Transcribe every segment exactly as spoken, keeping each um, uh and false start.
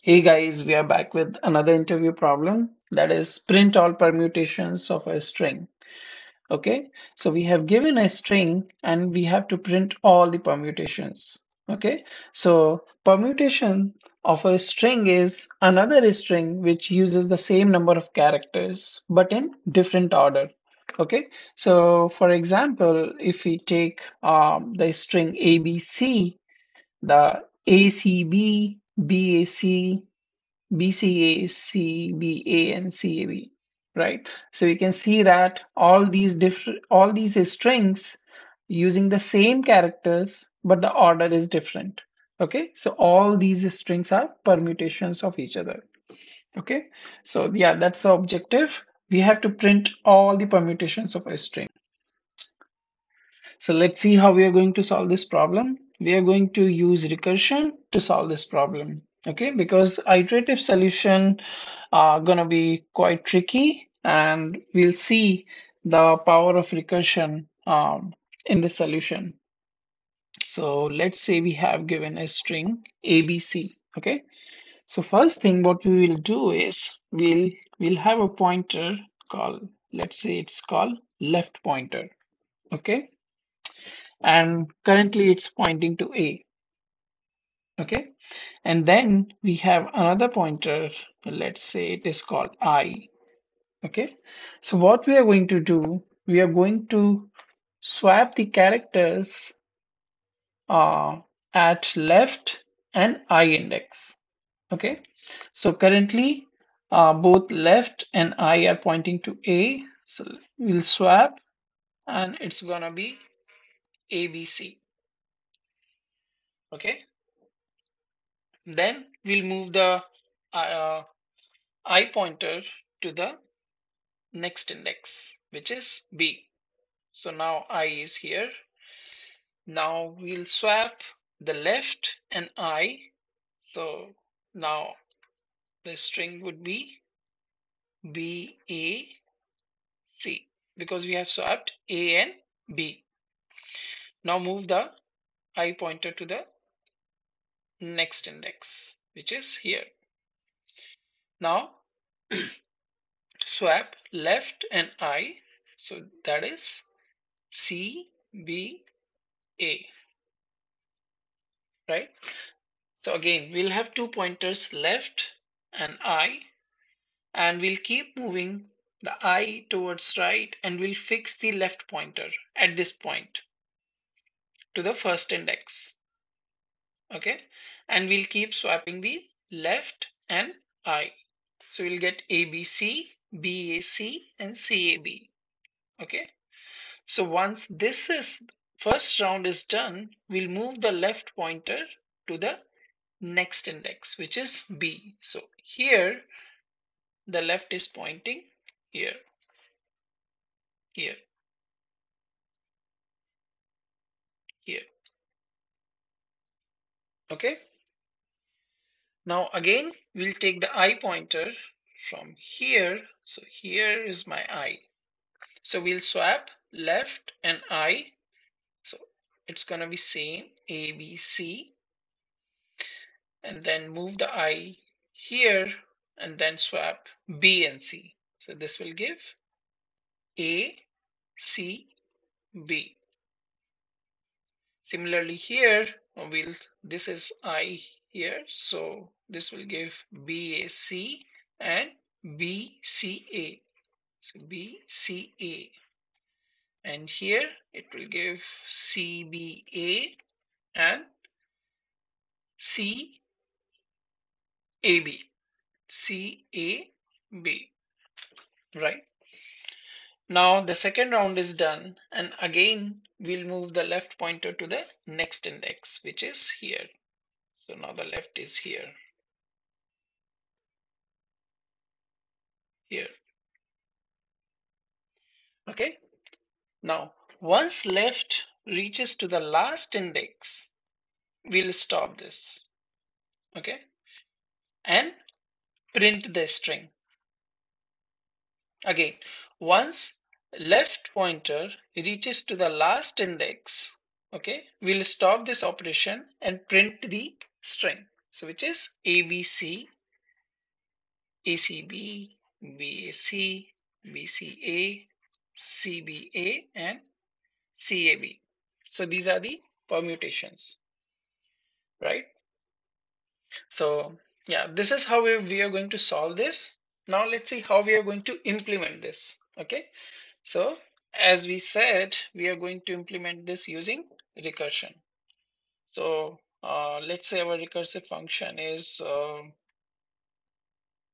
Hey guys, we are back with another interview problem, that is print all permutations of a string. Okay, so we have given a string and we have to print all the permutations. Okay, so permutation of a string is another string which uses the same number of characters but in different order. Okay, so for example, if we take um, the string A B C, the A C B, B A C, B C A C, B A, and C A B, right? So you can see that all these different, all these strings using the same characters, but the order is different. Okay, so all these strings are permutations of each other. Okay, so yeah, that's the objective. We have to print all the permutations of a string. So let's see how we are going to solve this problem. We are going to use recursion to solve this problem, okay? Because iterative solution are gonna be quite tricky, and we'll see the power of recursion um, in the solution. So let's say we have given a string A B C, okay? So first thing what we will do is we'll we'll have a pointer called, let's say it's called left pointer, okay? And currently it's pointing to A. Okay, and then we have another pointer, let's say it is called I. Okay, so what we are going to do, we are going to swap the characters uh, at left and I index. Okay, so currently uh, both left and I are pointing to A, so we'll swap and it's gonna be A B C. Okay, then we'll move the uh, I pointer to the next index, which is B. So now I is here. Now we'll swap the left and I. So now the string would be B A C because we have swapped A and B. Now move the I pointer to the next index, which is here. Now swap left and I, so that is C, B, A, right? So again, we'll have two pointers, left and I, and we'll keep moving the I towards right, and we'll fix the left pointer at this point to the first index. Okay, and we'll keep swapping the left and I, so we'll get A B C, B A C, and C A B. Okay, so once this is first round is done, we'll move the left pointer to the next index, which is B. So here the left is pointing here, here, here. Okay, now again we'll take the I pointer from here, so here is my I, so we'll swap left and I, so it's gonna be same A, B, C, and then move the I here and then swap B and C, so this will give A, C, B. Similarly here, we'll, this is I here, so this will give B A C and B C A. So B C A. And here it will give C B A and C A B. C A B, right? Now the second round is done, and again we'll move the left pointer to the next index, which is here. So now the left is here, here. Okay, now once left reaches to the last index, we'll stop this. Okay, and print the string. Again, once left pointer reaches to the last index, okay, we'll stop this operation and print the string. So which is A B C, A C B, B A C, B C A, C B A and C A B. So these are the permutations, right? So yeah, this is how we are going to solve this. Now let's see how we are going to implement this. Okay, so as we said, we are going to implement this using recursion. So uh, let's say our recursive function is uh,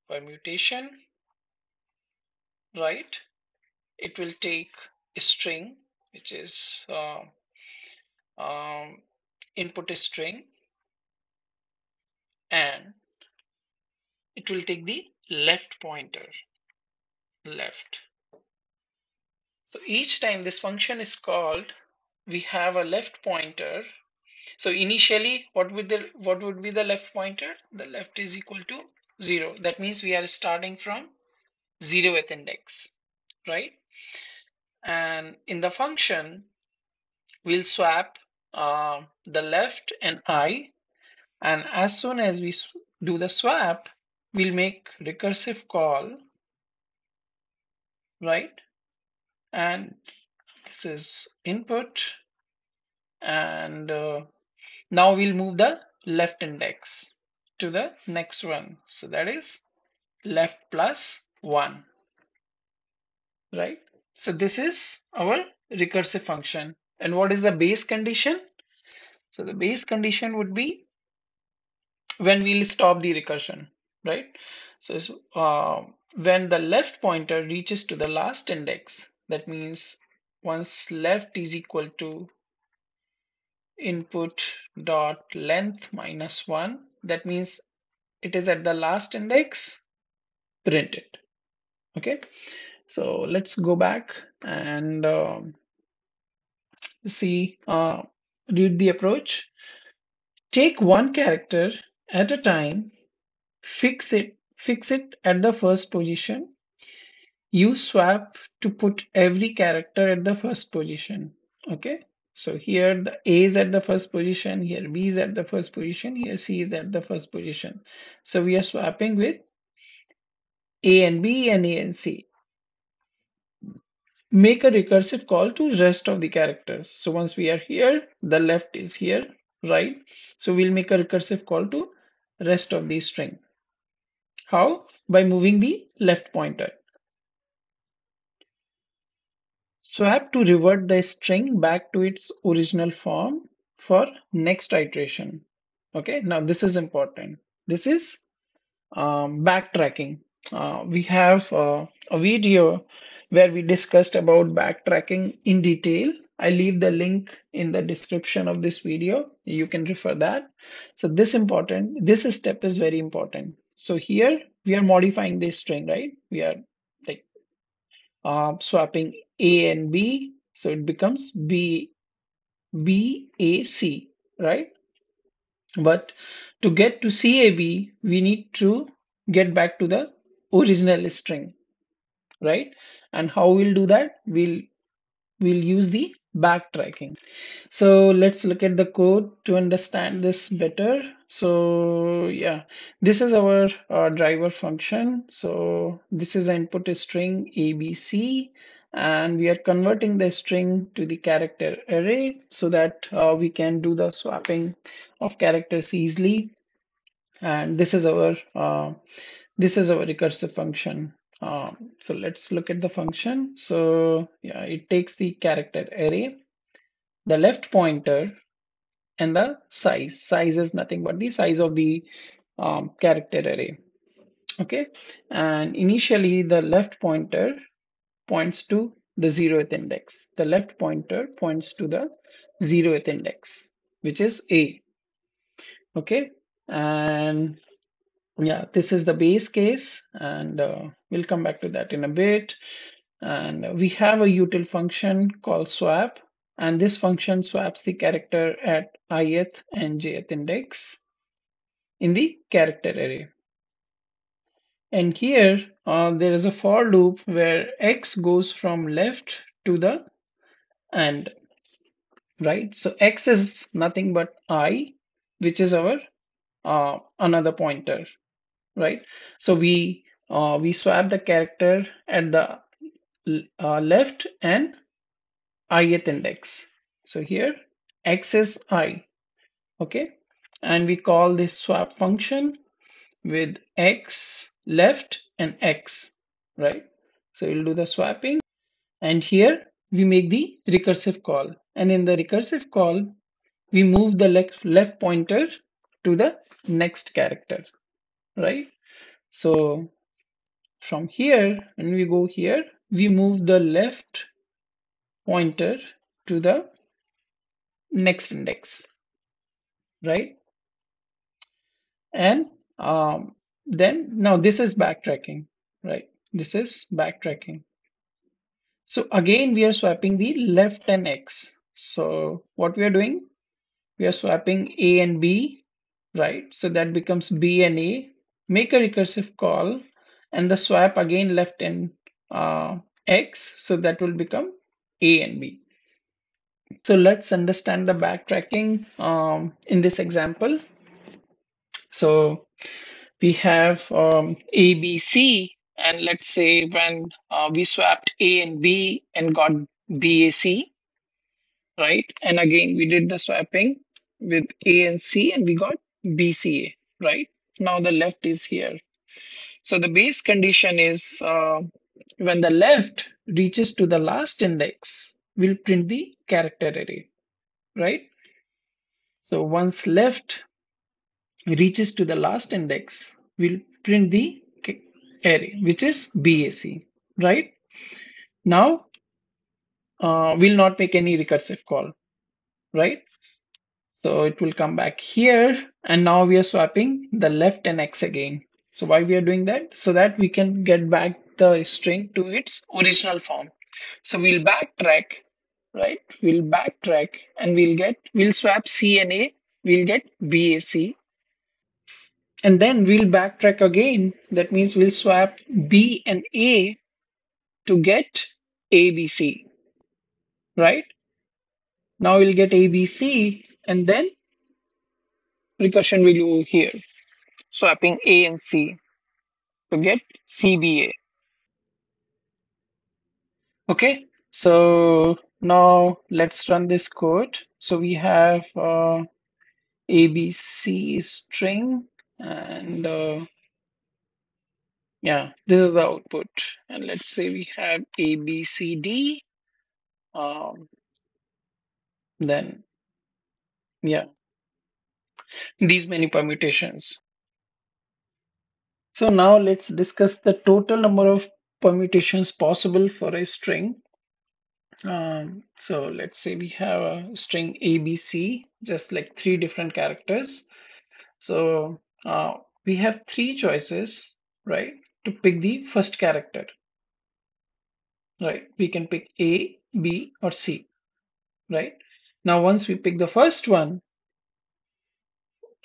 permutation, right? It will take a string, which is uh, um, input a string, and it will take the left pointer, left. So each time this function is called, we have a left pointer. So initially, what would the what would be the left pointer? The left is equal to zero. That means we are starting from zeroth index, right? And in the function, we'll swap uh, the left and I, and as soon as we do the swap, we'll make recursive call, right? And this is input, and uh, now we'll move the left index to the next one, so that is left plus one, right? So this is our recursive function. And what is the base condition? So the base condition would be when we'll stop the recursion, right? So uh, when the left pointer reaches to the last index, that means once left is equal to input dot length minus one, that means it is at the last index, print it. Okay, so let's go back and uh, see, uh, read the approach. Take one character at a time, fix it, fix it at the first position. Use swap to put every character at the first position. Okay, so here the A is at the first position, here B is at the first position, here C is at the first position. So we are swapping with A and B and A and C. Make a recursive call to rest of the characters. So once we are here, the left is here, right? So we'll make a recursive call to rest of the string. How? By moving the left pointer. Swap to revert the string back to its original form for next iteration. Okay, now this is important. This is um, backtracking. Uh, we have uh, a video where we discussed about backtracking in detail. I leave the link in the description of this video. You can refer that. So this important, this step is very important. So here we are modifying this string, right? We are like uh, swapping A and B, so it becomes B, B, A, C, right? But to get to C A B, we need to get back to the original string, right? And how we'll do that? We'll, we'll use the backtracking. So let's look at the code to understand this better. So yeah, this is our uh, driver function. So this is the input string A B C. And we are converting the string to the character array so that uh, we can do the swapping of characters easily. And this is our uh, this is our recursive function. Um, so let's look at the function. So yeah, it takes the character array, the left pointer, and the size. Size is nothing but the size of the um, character array. Okay, and initially the left pointer points to the zeroth index. The left pointer points to the zeroth index, which is A. Okay, and yeah, this is the base case, and uh, we'll come back to that in a bit. And we have a util function called swap, and this function swaps the character at ith and jth index in the character array. And here uh, there is a for loop where x goes from left to the end, right? So x is nothing but I, which is our uh, another pointer, right? So we uh, we swap the character at the uh, left and ith index. So here x is I, okay, and we call this swap function with x left and x right. So we'll do the swapping, and here we make the recursive call, and in the recursive call we move the left left pointer to the next character, right? So from here, when we go here, we move the left pointer to the next index, right? And um, then now this is backtracking, right? This is backtracking. So again, we are swapping the left and x. So what we are doing, we are swapping a and b, right? So that becomes b and a. Make a recursive call, and the swap again left and uh, x. So that will become a and b. So let's understand the backtracking um, in this example. So we have um, A, B, C, and let's say when uh, we swapped A and B and got B, A, C, right? And again, we did the swapping with A and C and we got B, C, A, right? Now the left is here. So the base condition is uh, when the left reaches to the last index, we'll print the character array, right? So once left reaches to the last index, we'll print the array, which is B A C, right? Now, uh, we'll not make any recursive call, right? So it will come back here, and now we are swapping the left and x again. So why we are doing that? So that we can get back the string to its original form. So we'll backtrack, right? We'll backtrack and we'll get, we'll swap C and A, we'll get B A C. And then we'll backtrack again. That means we'll swap B and A to get A B C, right? Now we'll get A B C, and then recursion will go here, swapping A and C to get C B A. Okay, so now let's run this code. So we have uh, A B C string, and uh, yeah, this is the output. And let's say we have A B C D, um, then yeah, these many permutations. So now let's discuss the total number of permutations possible for a string. Um, so let's say we have a string A B C, just like three different characters. So uh, we have three choices, right, to pick the first character, right? We can pick A, B, or C, right? Now, once we pick the first one,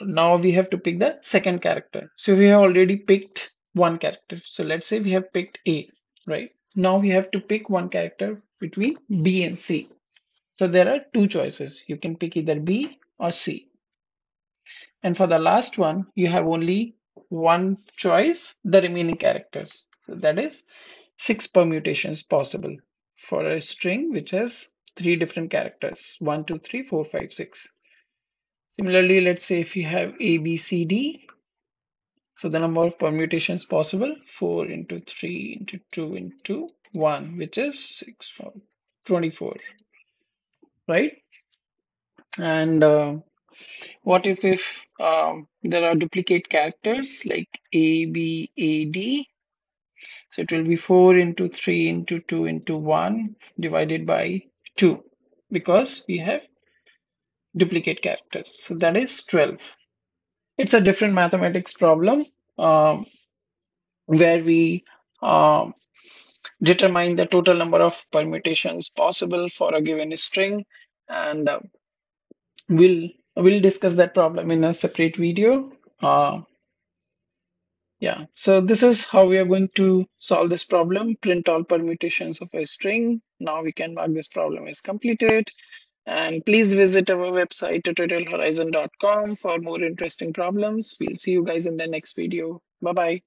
now we have to pick the second character. So we have already picked one character. So let's say we have picked A, right? Now we have to pick one character between B and C. So there are two choices. You can pick either B or C. And for the last one, you have only one choice, the remaining characters. So that is six permutations possible for a string which has three different characters, one, two, three, four, five, six. Similarly, let's say if you have A, B, C, D, so the number of permutations possible, four into three into two into one, which is six, four, twenty-four, right? And uh, what if, if um, there are duplicate characters like A, B, A, D? So it will be four into three into two into one divided by two, because we have duplicate characters. So that is twelve. It's a different mathematics problem um, where we um, determine the total number of permutations possible for a given string, and uh, we'll we'll discuss that problem in a separate video. Uh, yeah, so this is how we are going to solve this problem. Print all permutations of a string. Now we can mark this problem as completed. And please visit our website, tutorial horizon dot com, for more interesting problems. We'll see you guys in the next video. Bye-bye.